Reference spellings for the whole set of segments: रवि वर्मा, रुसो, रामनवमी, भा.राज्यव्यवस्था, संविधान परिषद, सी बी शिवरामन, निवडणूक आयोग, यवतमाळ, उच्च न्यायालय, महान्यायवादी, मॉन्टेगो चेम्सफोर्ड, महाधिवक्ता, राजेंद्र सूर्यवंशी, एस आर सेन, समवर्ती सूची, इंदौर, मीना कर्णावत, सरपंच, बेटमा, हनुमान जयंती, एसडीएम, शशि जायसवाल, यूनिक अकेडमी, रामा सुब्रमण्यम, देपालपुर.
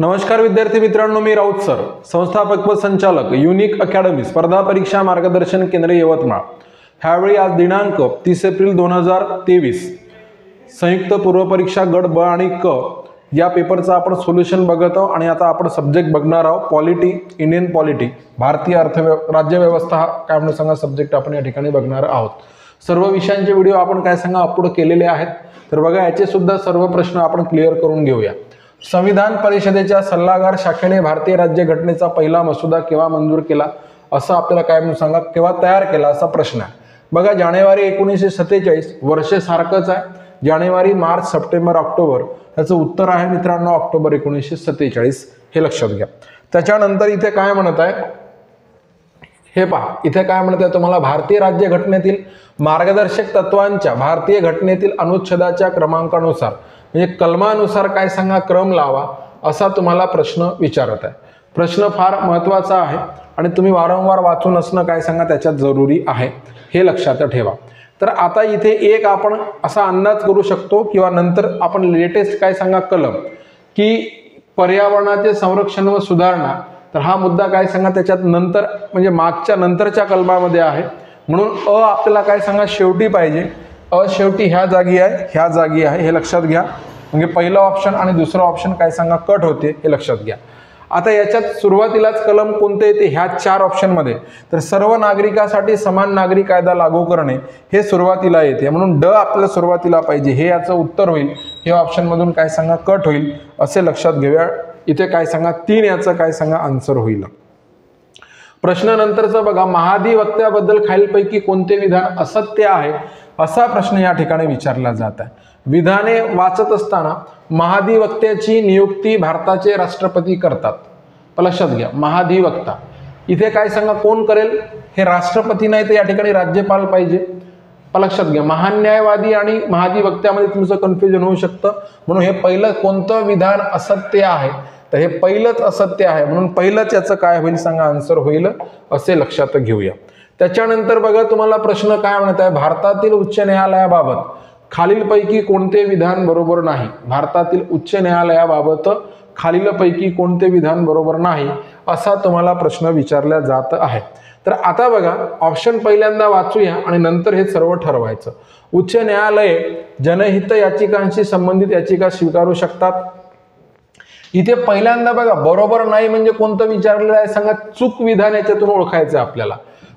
नमस्कार विद्यार्थी मित्रांनो, मी राऊत सर, संस्थापक व संचालक यूनिक अकेडमी स्पर्धा परीक्षा मार्गदर्शन केंद्र यवतमाळ। ह्यावेळी आज दिनांक 30 एप्रिल 2023 संयुक्त पूर्व परीक्षा गट ब आणि क या पेपरचा आपण सोल्युशन बघत आहोत। आणि आता आपण सब्जेक्ट बघणार आहोत पॉलिटी, इंडियन पॉलिटी, भारतीय राज्यव्यवस्था हा काय म्हणून सांगा सब्जेक्ट आपण या ठिकाणी बघणार आहोत। सर्व विषयांचे व्हिडिओ आपण काय सांगा अपलोड केलेले आहेत, तर बघा याचे सुद्धा सर्व प्रश्न आपण क्लिअर करून घेऊया। संविधान परिषदेच्या सल्लागार शाखेने भारतीय राज्य घटनेचा पहिला मसुदा केव्हा मंजूर केला, असं आपल्याला काय म्हणून सांगा केव्हा तयार केला असा प्रश्न आहे। बघा जानेवारी 1947, वर्ष सारखंच आहे, जानेवारी, मार्च, सप्टेंबर, ऑक्टोबर, त्याचं उत्तर आहे मित्रांनो ऑक्टोबर 1947 हे लक्षात घ्या। त्याच्यानंतर इथे काय म्हणत आहे हे पहा, इथे काय म्हणत आहे तुम्हाला, भारतीय राज्य घटनेतील मार्गदर्शक तत्वांच्या भारतीय घटनेतील अनुच्छेदाच्या क्रमांकानुसार म्हणजे कलमानुसार काय सांगा क्रम लावा असा तुम्हाला प्रश्न विचारत आहे। प्रश्न फार महत्त्वाचा आहे आणि तुम्ही वारंवार वाचून असणं काय सांगा त्याच्यात जरूरी आहे, हे लक्षात ठेवा। तर आता इथे एक आपण असा अंदाज करू शकतो किंवा नंतर आपण लेटेस्ट काय सांगा कलम की पर्यावरणाचे संरक्षण व सुधारणा, तर हा मुद्दा काय सांगा त्याच्यात नंतर म्हणजे मागच्या नंतरच्या कलमामध्ये आहे, म्हणून अ आपल्याला काय सांगा शेवटी पाहिजे। अ शेवटी ह्या जागी आहे, ह्या जागी आहे, हे लक्षात घ्या, म्हणजे पहिलं ऑप्शन आणि दुसरं ऑप्शन काय सांगा कट होते, हे लक्षात घ्या। आता याच्यात सुरुवातीलाच कलम कोणते येते ह्या चार ऑप्शनमध्ये, तर सर्व नागरिकांसाठी समान नागरी कायदा लागू करणे हे सुरुवातीला येते, म्हणून ड आपल्याला सुरुवातीला पाहिजे, हे याचं उत्तर होईल, हे ऑप्शनमधून काय सांगा कट होईल असे लक्षात घेऊया। इथे काय सांगा 3 याचं काय सांगा आन्सर होईल। प्रश्नानंतरचं बघा, महाधिवक्त्याबद्दल खालीलपैकी कोणते विधान असत्य आहे असा प्रश्न या ठिकाणी विचारला जात आहे। विधाने वाचत असताना महाधिवक्त्याची नियुक्ती भारताचे राष्ट्रपती करतात, लक्षात घ्या। महाधिवक्ता इथे काय सांगा कोण करेल, हे राष्ट्रपती नाही तर या ठिकाणी राज्यपाल पाहिजे, लक्षात घ्या। महान्यायवादी आणि महाधिवक्त्यामध्ये तुमचं कन्फ्युजन होऊ शकतं, म्हणून हे पहिलं कोणतं विधान असत्य आहे, तर हे पहिलंच असत्य आहे, म्हणून पहिलंच याचं काय होईल सांगा आन्सर होईल असे लक्षात घेऊया। त्याच्यानंतर बघा तुम्हाला प्रश्न काय म्हणत आहे, भारतातील उच्च न्यायालयाबाबत खालीलपैकी कोणते विधान बरोबर नाही, भारतातील उच्च न्यायालयाबाबत खालीलपैकी कोणते विधान बरोबर नाही असा तुम्हाला प्रश्न विचारला जात आहे। तर आता बघा ऑप्शन पहिल्यांदा वाचूया आणि नंतर हे सर्व ठरवायचं। उच्च न्यायालय जनहित याचिकांशी संबंधित याचिका स्वीकारू शकतात। इथे पहिल्यांदा बघा बरोबर नाही म्हणजे कोणतं विचारलेलं आहे सांगा, चूक विधान याच्यातून ओळखायचं आपल्याला,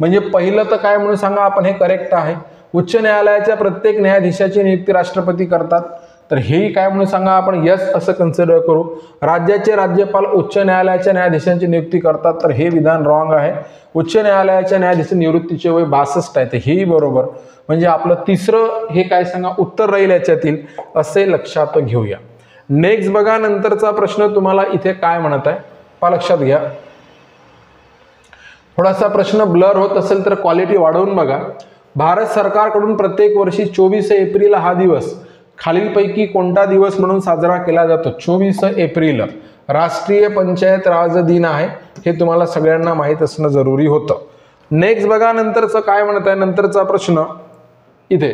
म्हणजे पहिलं तर काय म्हणून सांगा आपण हे करेक्ट आहे। उच्च न्यायालयाच्या प्रत्येक न्यायाधीशाची नियुक्ती राष्ट्रपती करतात, तर हेही काय म्हणून सांगा आपण यस असं कन्सिडर करू। राज्याचे राज्यपाल उच्च न्यायालयाच्या न्यायाधीशांची नियुक्ती करतात, तर हे विधान रॉंग आहे। उच्च न्यायालयाच्या न्यायाधीश निवृत्तीचे वय 62 आहे, तर हेही बरोबर, म्हणजे आपलं तिसरं हे काय सांगा उत्तर राहील याच्यातील असे लक्षात घेऊया। नेक्स्ट बघा नंतरचा प्रश्न तुम्हाला इथे काय म्हणत आहे पहा, लक्षात घ्या। थोडासा प्रश्न ब्लर होत असेल तर क्वालिटी वाढवून बघा। भारत सरकारकडून प्रत्येक वर्षी 24 एप्रिल हा दिवस खालीलपैकी कोणता दिवस म्हणून साजरा केला जातो। 24 एप्रिल राष्ट्रीय पंचायत राज दिन आहे, हे तुम्हाला सगळ्यांना माहीत असणं जरुरी होतं। नेक्स्ट बघा नंतरचं काय म्हणत आहे, नंतरचा प्रश्न इथे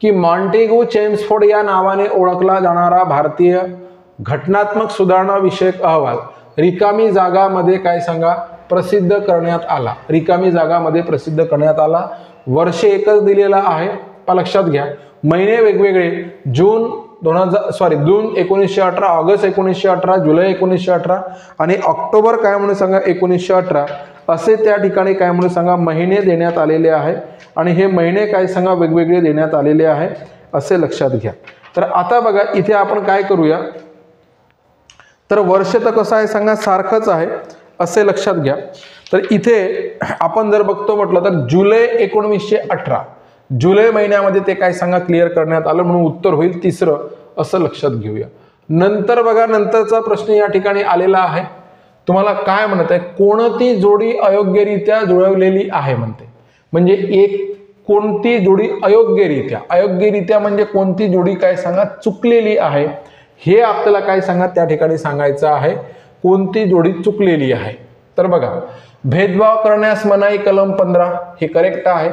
की मॉन्टेगो चेम्सफोर्ड या नावाने ओळखला जाणारा भारतीय घटनात्मक सुधारणा विषयक अहवाल रिकामी जागामध्ये काय सांगा प्रसिद्ध करण्यात आला, रिकामी जागामध्ये प्रसिद्ध करण्यात आला। वर्ष एकच दिलेला आहे लक्षात घ्या, महिने वेगवेगळे, जून 1918, ऑगस्ट 1918, जुलै 1918 आणि ऑक्टोबर काय म्हणून सांगा 1918 असे त्या ठिकाणी काय म्हणून सांगा महिने देण्यात आलेले आहे आणि हे महिने काय सांगा वेगवेगळे देण्यात आलेले आहे असे लक्षात घ्या। तर आता बघा इथे आपण काय करूया, तर वर्ष तर कसं आहे सांगा सारखंच आहे असे लक्षात घ्या। तर इथे आपण जर बघतो म्हटलं तर जुलै 1918 जुलै महिन्यामध्ये ते काय सांगा क्लिअर करण्यात आलं, म्हणून उत्तर होईल तिसरं असं लक्षात घेऊया। नंतर बघा नंतरचा प्रश्न या ठिकाणी आलेला आहे तुम्हाला काय म्हणत आहे, कोणती जोडी अयोग्यरित्या जुळवलेली आहे म्हणते, म्हणजे एक कोणती जोडी अयोग्यरित्या, अयोग्यरित्या म्हणजे कोणती जोडी काय सांगा चुकलेली आहे, हे आपल्याला काय सांगा त्या ठिकाणी सांगायचं आहे कोणती जोडी चुकलेली आहे। तर बघा भेदभाव करण्यास मनाई कलम 15 हे करेक्ट आहे,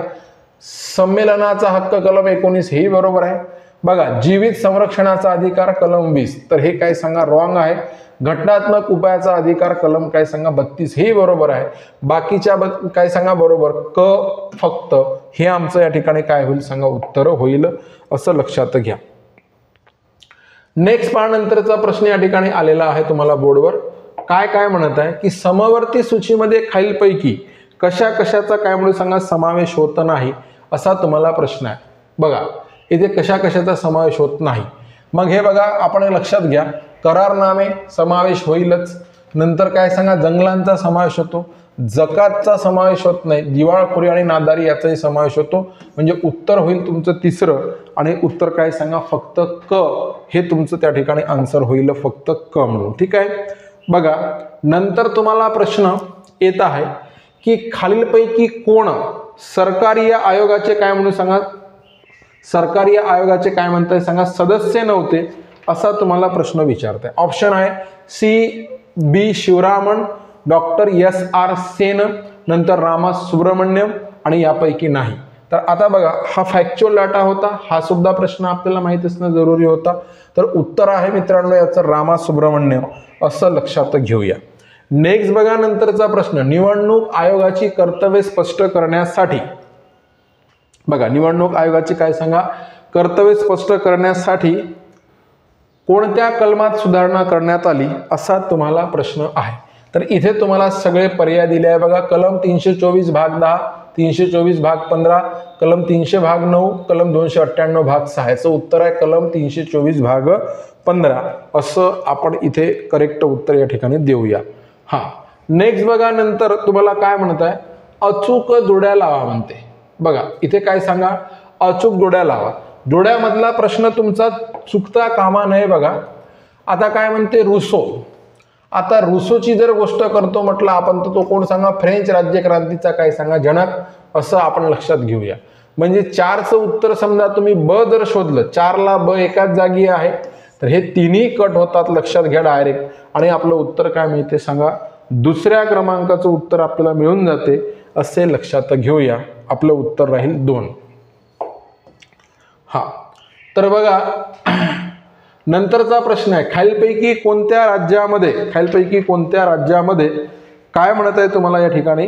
संमेलनाचा हक्क कलम 19 हे बरोबर आहे, बघा, जीवित संरक्षणाचा अधिकार कलम 20, तर हे काय सांगा रॉंग आहे। घटनात्मक उपायाचा अधिकार कलम काय सांगा 32, हे बरोबर आहे। बाकीच्या काय सांगा बरोबर क फक्त, हे आमचं या ठिकाणी काय होईल सांगा उत्तर होईल, असं लक्षात घ्या। नेक्स्ट पान नंतरचा प्रश्न या ठिकाणी आलेला आहे तुम्हाला बोर्डवर, काय काय म्हणत आहे की समवर्ती सूचीमध्ये खालीलपैकी कशा कशाचा काय म्हणून सांगा समावेश होत नाही, असा तुम्हाला प्रश्न आहे। बघा इथे कशा कशाचा समावेश होत नाही, मग हे बघा आपण लक्षात घ्या, करारनामे समावेश होईलच, नंतर काय सांगा जंगलांचा समावेश होतो, जकातचा समावेश होत नाही, दिवाळखोरी आणि नादारी याचाही समावेश होतो, म्हणजे उत्तर होईल तुमचं तिसरं, आणि उत्तर काय सांगा फक्त क, हे तुमचं त्या ठिकाणी आन्सर होईल फक्त क म्हणून, ठीक आहे। बघा नंतर तुम्हाला प्रश्न येत आहे की खालीलपैकी कोण सरकारी आयोगाचे काय म्हणून सांगा, सरकारी आयोगाचे काय म्हणताय सांगा सदस्य नव्हते, असा तुम्हाला प्रश्न विचारताय। ऑप्शन आहे सी बी शिवरामन, doctor एस आर सेन, नंतर रामा सुब्रमण्यम, आणि यापैकी नाही। तर आता बघा हा फॅक्च्युअल डाटा होता, हा सुद्धा प्रश्न आपल्याला माहित असणं जरुरी होता, तर उत्तर आहे मित्रांनो याचं रामा सुब्रमण्यम, असं लक्षात घेऊया। नेक्स्ट बघा नंतरचा प्रश्न, निवडणूक आयोगाची कर्तव्ये स्पष्ट करण्यासाठी, बघा निवडणूक आयोगाची काय सांगा कर्तव्य स्पष्ट करण्यासाठी कोणत्या कलमात सुधारणा करण्यात आली, असा तुम्हाला प्रश्न आहे। तर इथे तुम्हाला सगळे पर्याय दिले आहे बघा, कलम 324 भाग 10, 324 भाग 15, कलम 300 भाग 9, कलम 298 भाग 6, याचं उत्तर आहे कलम 324 भाग 15, असं आपण इथे करेक्ट उत्तर या ठिकाणी देऊया। हा नेक्स्ट बघा नंतर तुम्हाला काय म्हणत आहे अचूक जोड्या लावा म्हणते, बघा इथे काय सांगा अचूक जोड्या लावा, जोड्यामधला प्रश्न तुमचा चुकता कामा नये। बघा आता काय म्हणते रुसो, आता रुसोची जर गोष्ट करतो म्हटलं आपण, तर तो कोण सांगा फ्रेंच राज्यक्रांतीचा काय सांगा जनक, असं आपण लक्षात घेऊया। म्हणजे 4चं उत्तर समजा तुम्ही ब जर शोधलं, 4ला ब एकाच जागी आहे, तर हे तिन्ही कट होतात लक्षात घ्या डायरेक्ट, आणि आपलं उत्तर काय मिळते सांगा दुसऱ्या क्रमांकाचं उत्तर आपल्याला मिळून जाते, असे लक्षात घेऊया। आपलं उत्तर राहील 2। हा तर बघा नंतरचा प्रश्न आहे खालीलपैकी कोणत्या राज्यामध्ये, खालीलपैकी कोणत्या राज्यामध्ये काय म्हणत आहे तुम्हाला या ठिकाणी,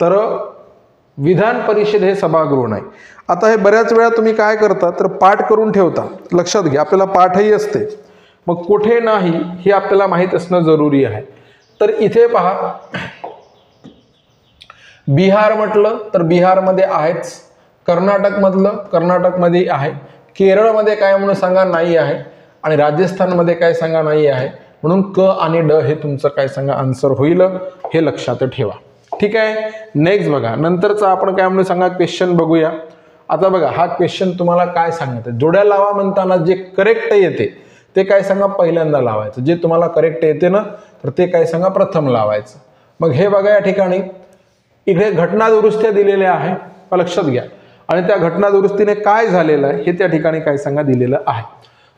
तर विधान परिषद हे सभागृह नाही। आता हे बऱ्याच वेळा तुम्ही काय करता तर पाठ करून ठेवता, लक्षात घ्या आपल्याला पाठही असते, मग कुठे नाही हे आपल्याला माहीत असणं जरुरी आहे। तर इथे पहा बिहार म्हटलं तर बिहारमध्ये आहेच, कर्नाटक म्हटलं कर्नाटकमध्ये आहे, केरळमध्ये काय म्हणून सांगा नाही आहे, आणि राजस्थानमध्ये काय सांगा नाही आहे, म्हणून क आणि ड हे तुमचं काय सांगा आन्सर होईल, हे लक्षात ठेवा, ठीक आहे। नेक्स्ट बघा नंतरचा आपण काय म्हणून सांगा क्वेश्चन बघूया। आता बघा हा क्वेश्चन तुम्हाला काय सांगत आहे, जोड्या लावा म्हणताना जे करेक्ट येते ते काय सांगा पहिल्यांदा लावायचं, जे तुम्हाला करेक्ट येते ना तर ते काय सांगा प्रथम लावायचं। मग हे बघा या ठिकाणी इकडे घटना दुरुस्त्या दिलेल्या आहे लक्षात घ्या, आणि त्या घटना दुरुस्तीने काय झालेलं आहे हे त्या ठिकाणी काय सांगा दिलेलं आहे।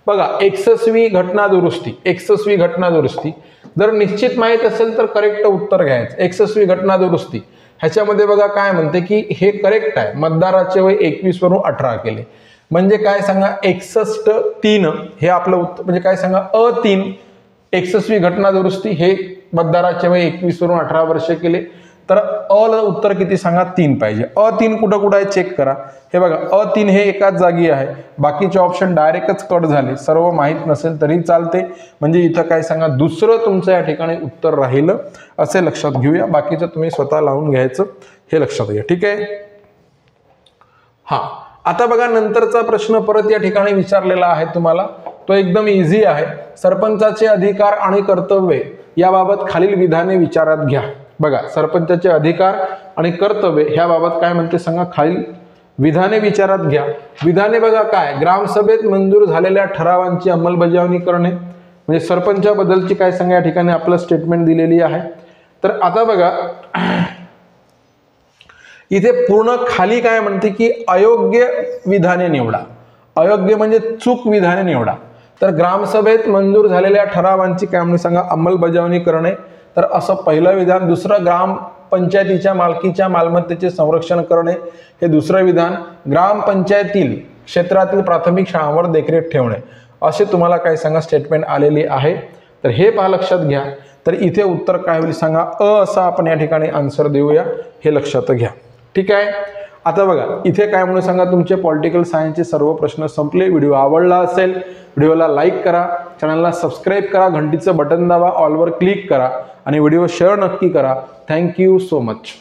बघा 61वी घटना दुरुस्ती, 61वी घटना दुरुस्ती जर निश्चित माहीत असेल तर करेक्ट उत्तर घ्यायचं। 61वी घटना दुरुस्ती ह्याच्यामध्ये बघा काय म्हणते की हे करेक्ट आहे, मतदाराचे वय 21 वरून 18 केले, म्हणजे काय सांगा 61-3 हे आपलं उत्तर, म्हणजे काय सांगा अ3 61वी घटना दुरुस्ती हे मतदाराचे वय 21 वरून 18 वर्ष केले, तर अल उत्तर किती सांगा 3 पाहिजे। अ3 कुठं कुठं आहे चेक करा, हे बघा अ3 हे एकाच जागी आहे, बाकीचे ऑप्शन डायरेक्टच कट झाले, सर्व माहीत नसेल तरी चालते, म्हणजे इथं काय सांगा दुसरं तुमचं या ठिकाणी उत्तर राहील, असे लक्षात घेऊया। बाकीचं तुम्ही स्वतः लावून घ्यायचं, हे लक्षात घ्या, ठीक आहे। हा आता बघा नंतरचा प्रश्न परत या ठिकाणी विचारलेला आहे तुम्हाला, तो एकदम इझी आहे। सरपंचाचे अधिकार आणि कर्तव्ये याबाबत खालील विधाने विचारात घ्या, बघा सरपंचाचे अधिकार आणि कर्तव्य ह्याबाबत काय म्हणते सांगा खालील विधाने विचारात घ्या। विधाने बघा काय, ग्रामसभेत मंजूर झालेल्या ठरावांची अंमलबजावणी करणे, म्हणजे सरपंचाबद्दलची काय सांगा या ठिकाणी आपलं स्टेटमेंट दिलेली आहे। तर आता बघा इथे पूर्ण खाली काय म्हणते की अयोग्य विधाने निवडा, अयोग्य म्हणजे चूक विधाने निवडा। तर ग्रामसभेत मंजूर झालेल्या ठरावांची काय म्हणून सांगा अंमलबजावणी करणे, तर असं पहिलं विधान। दुसरं ग्राम पंचायतीच्या मालकीच्या मालमत्तेचे संरक्षण करणे हे दुसरं विधान। ग्रामपंचायतील क्षेत्रातील प्राथमिक शाळांवर देखरेख ठेवणे असे तुम्हाला काय सांगा स्टेटमेंट आलेली आहे। तर हे पहा लक्षात घ्या। तर इथे उत्तर काय होईल सांगा अ असा आपण या ठिकाणी आन्सर देऊया, हे लक्षात घ्या। ठीक आहे, आता बघा इथे काय म्हणून सांगा तुमचे पॉलिटिकल सायन्सचे सर्व प्रश्न संपले। व्हिडिओ आवडला असेल व्हिडिओला लाईक करा, चॅनलला सबस्क्राइब करा, घंटीचं बटन दाबा, ऑलवर क्लिक करा आणि व्हिडिओ शेअर नक्की करा। Thank you so much.